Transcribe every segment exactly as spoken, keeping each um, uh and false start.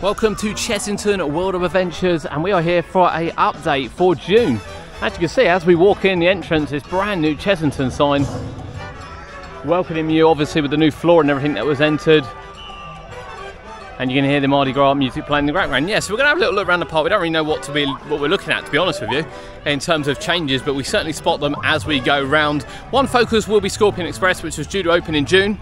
Welcome to Chessington World of Adventures, and we are here for a update for June. As you can see, as we walk in the entrance, this brand new Chessington sign welcoming you, obviously, with the new floor and everything that was entered. And you can hear the Mardi Gras music playing in the background. Yeah, so we're going to have a little look around the park. We don't really know what to be, what we're looking at, to be honest with you, in terms of changes, but we certainly spot them as we go round. One focus will be Scorpion Express, which was due to open in June.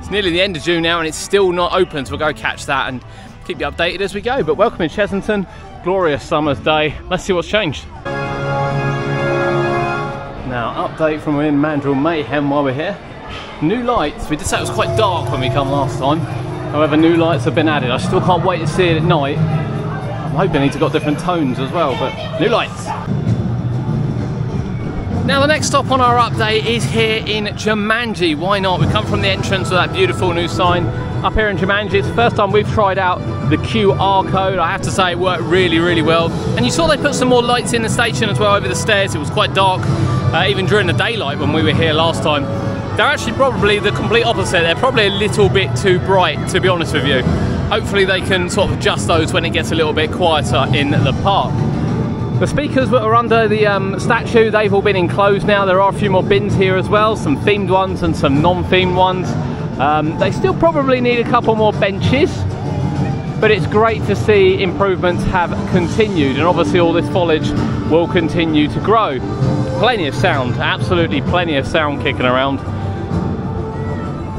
It's nearly the end of June now, and it's still not open, so we'll go catch that and keep you updated as we go. But welcome in Chessington. Glorious summer's day. Let's see what's changed. Now, update from within Mandrill Mayhem while we're here. New lights. We did say it was quite dark when we come last time. However, new lights have been added. I still can't wait to see it at night. I'm hoping it's got different tones as well, but new lights. Now the next stop on our update is here in Jumanji. Why not? We come from the entrance with that beautiful new sign up here in Jumanji. It's the first time we've tried out the Q R code. I have to say it worked really, really well. And you saw they put some more lights in the station as well over the stairs. It was quite dark, uh, even during the daylight when we were here last time. They're actually probably the complete opposite. They're probably a little bit too bright, to be honest with you. Hopefully they can sort of adjust those when it gets a little bit quieter in the park. The speakers that were under the um, statue, they've all been enclosed now. There are a few more bins here as well, some themed ones and some non-themed ones. Um, they still probably need a couple more benches, but it's great to see improvements have continued, and obviously all this foliage will continue to grow. Plenty of sound, absolutely plenty of sound kicking around.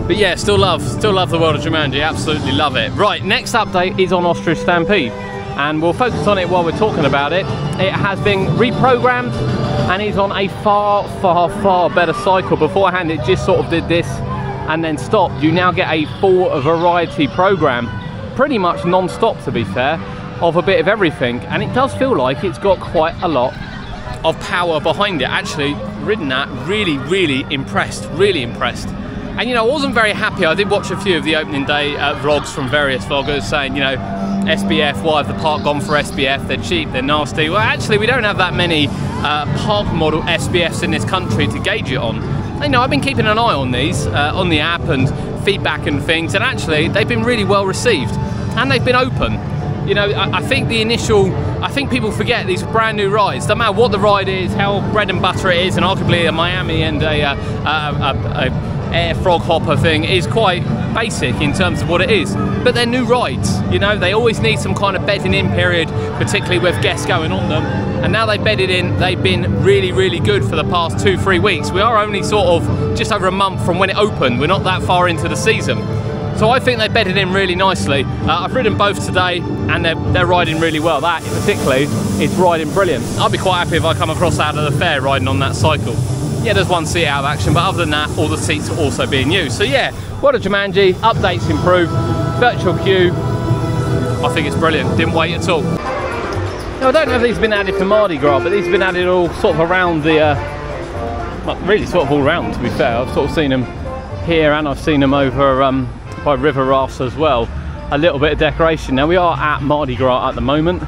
But yeah, still love, still love the world of Jumanji, absolutely love it. Right, next update is on Ostrich Stampede, and we'll focus on it while we're talking about it. It has been reprogrammed and is on a far, far, far better cycle. Beforehand, it just sort of did this and then stopped. You now get a full variety program, pretty much non-stop to be fair, of a bit of everything, and it does feel like it's got quite a lot of power behind it. Actually, ridden that, really, really impressed, really impressed. And you know, I wasn't very happy. I did watch a few of the opening day uh, vlogs from various vloggers saying, you know, S B F, why have the park gone for S B F? They're cheap, they're nasty. Well, actually, we don't have that many uh, park model S B Fs in this country to gauge it on. And, you know, I've been keeping an eye on these, uh, on the app and feedback and things, and actually, they've been really well received. And they've been open. You know, I, I think the initial, I think people forget these are brand new rides. Don't matter what the ride is, how bread and butter it is, and arguably a Miami and a, uh, a, a, a air frog hopper thing is quite basic in terms of what it is, but they're new rides. You know, they always need some kind of bedding in period, particularly with guests going on them, and now they've bedded in. They've been really, really good for the past two three weeks. We are only sort of just over a month from when it opened. We're not that far into the season, so I think they bedded in really nicely. uh, I've ridden both today, and they're, they're riding really well. That particularly is riding brilliant. I'll be quite happy if I come across out of the fair riding on that cycle. Yeah, there's one seat out of action, but other than that, all the seats are also being used. So yeah, what a Jumanji, updates improved, virtual queue, I think it's brilliant, didn't wait at all. Now, I don't know if these have been added for Mardi Gras, but these have been added all sort of around the, uh, well, really sort of all round to be fair. I've sort of seen them here, and I've seen them over um, by river rafts as well. A little bit of decoration. Now we are at Mardi Gras at the moment.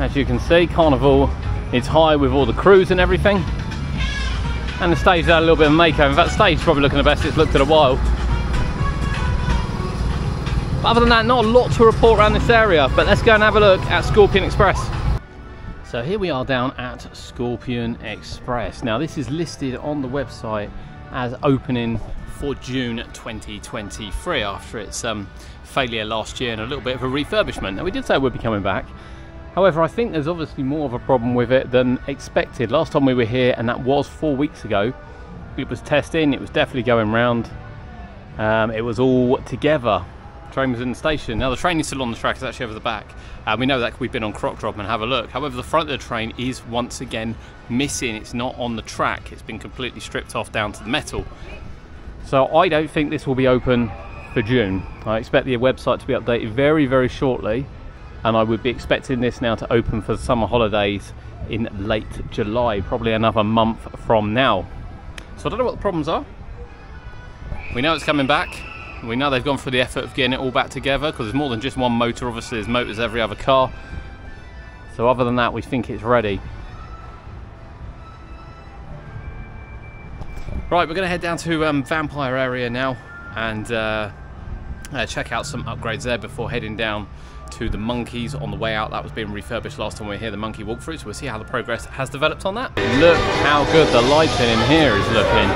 As you can see, Carnival is high with all the crews and everything. And the stage had a little bit of makeover. That stage probably looking the best it's looked in a while. But other than that, not a lot to report around this area, but let's go and have a look at Scorpion Express. So here we are down at Scorpion Express. Now this is listed on the website as opening for June twenty twenty-three after its um, failure last year and a little bit of a refurbishment. Now we did say we'd be coming back. However, I think there's obviously more of a problem with it than expected. Last time we were here, and that was four weeks ago, it was testing, it was definitely going round. Um, it was all together. Train was in the station. Now the train is still on the track, it's actually over the back. And um, we know that we've been on Crock Drop and have a look. However, the front of the train is once again missing. It's not on the track. It's been completely stripped off down to the metal. So I don't think this will be open for June. I expect the website to be updated very, very shortly. And I would be expecting this now to open for the summer holidays in late July, probably another month from now. So I don't know what the problems are. We know it's coming back. We know they've gone through the effort of getting it all back together, because there's more than just one motor. Obviously there's motors every other car. So other than that, we think it's ready. Right, we're going to head down to um, Vampire area now and uh, uh, check out some upgrades there before heading down to the monkeys on the way out. That was being refurbished last time we were here, the monkey walkthrough, so we'll see how the progress has developed on that. Look how good the lighting in here is looking.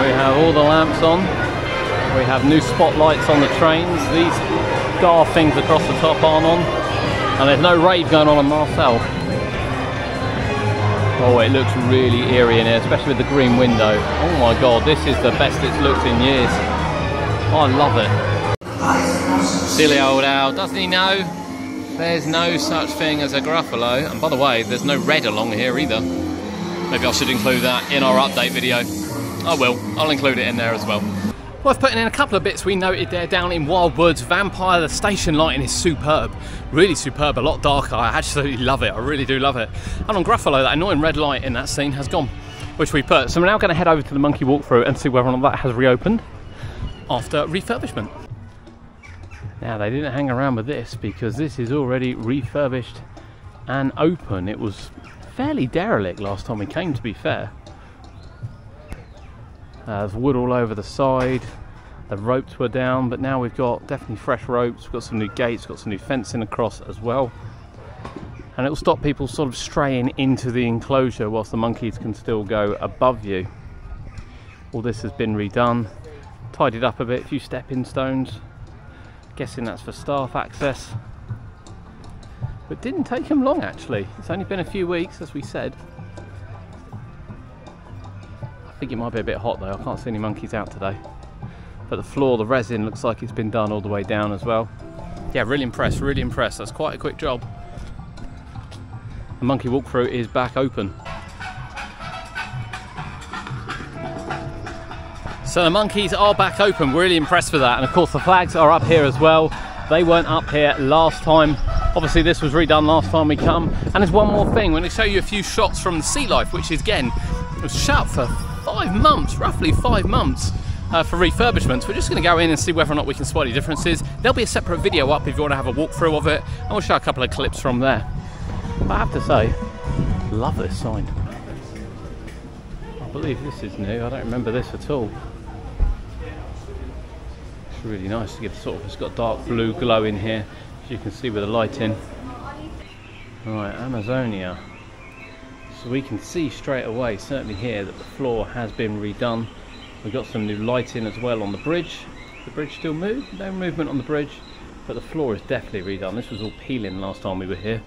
We have all the lamps on, we have new spotlights on the trains, these star things across the top aren't on, and there's no raid going on in Marcel. Oh, it looks really eerie in here, especially with the green window. Oh my god, this is the best it's looked in years. I love it. Silly old owl, doesn't he know? There's no such thing as a Gruffalo. And by the way, there's no red along here either. Maybe I should include that in our update video. I will, I'll include it in there as well. Worth putting in a couple of bits we noted there down in Wildwoods. Vampire, the station lighting is superb, really superb, a lot darker. I absolutely love it, I really do love it. And on Gruffalo, that annoying red light in that scene has gone, which we put. So we're now going to head over to the monkey walkthrough and see whether or not that has reopened after refurbishment. Now, they didn't hang around with this because this is already refurbished and open. It was fairly derelict last time we came, to be fair. Uh, there's wood all over the side, the ropes were down, but now we've got definitely fresh ropes, we've got some new gates, got some new fencing across as well. And it will stop people sort of straying into the enclosure whilst the monkeys can still go above you. All this has been redone, tidied up a bit, a few stepping stones. Guessing that's for staff access. But it didn't take them long actually, it's only been a few weeks as we said. I think it might be a bit hot though, I can't see any monkeys out today. But the floor, the resin looks like it's been done all the way down as well. Yeah, really impressed, really impressed. That's quite a quick job. The monkey walkthrough is back open. So the monkeys are back open, really impressed with that. And of course the flags are up here as well. They weren't up here last time. Obviously this was redone last time we come. And there's one more thing, we're going to show you a few shots from the Sea Life, which is again, it was shut for five months, roughly five months uh, for refurbishments. We're just going to go in and see whether or not we can spot any differences. There'll be a separate video up if you want to have a walkthrough of it, and we'll show a couple of clips from there. But I have to say, love this sign. I believe this is new, I don't remember this at all. It's really nice to give sort of, it's got dark blue glow in here, as you can see with the light in. Right, Amazonia. So we can see straight away, certainly here, that the floor has been redone. We've got some new lighting as well on the bridge. The bridge still moved, no movement on the bridge, but the floor is definitely redone. This was all peeling last time we were here.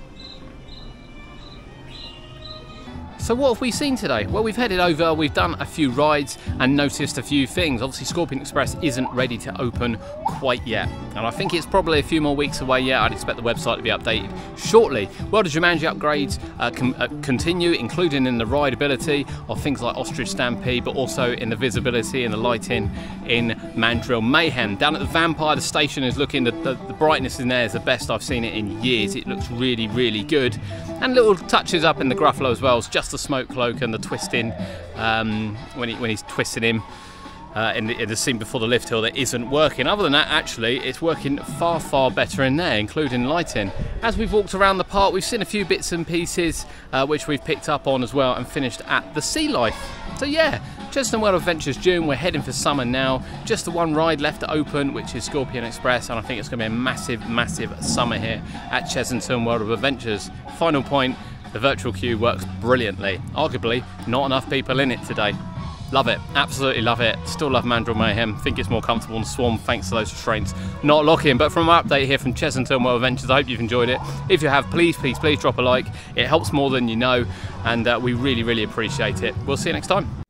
So what have we seen today? Well, we've headed over, we've done a few rides and noticed a few things. Obviously Scorpion Express isn't ready to open quite yet. And I think it's probably a few more weeks away yet. I'd expect the website to be updated shortly. World of Jumanji upgrades uh, com uh, continue, including in the rideability of things like Ostrich Stampede, but also in the visibility and the lighting in Mandrill Mayhem. Down at the Vampire, the station is looking, the, the, the brightness in there is the best I've seen it in years. It looks really, really good. And little touches up in the Gruffalo as well, it's just the smoke cloak and the twisting um, when, he, when he's twisting him uh, in, the, in the scene before the lift hill that isn't working. Other than that, actually, it's working far, far better in there, including lighting. As we've walked around the park, we've seen a few bits and pieces uh, which we've picked up on as well and finished at the Sea Life. So yeah, Chessington World of Adventures June, we're heading for summer now. Just the one ride left to open, which is Scorpion Express, and I think it's going to be a massive, massive summer here at Chessington World of Adventures. Final point, the virtual queue works brilliantly. Arguably, not enough people in it today. Love it, absolutely love it. Still love Mandrill Mayhem, think it's more comfortable than Swarm thanks to those restraints not locking. But from our update here from Chessington World Adventures, I hope you've enjoyed it. If you have, please, please, please drop a like. It helps more than you know, and uh, we really, really appreciate it. We'll see you next time.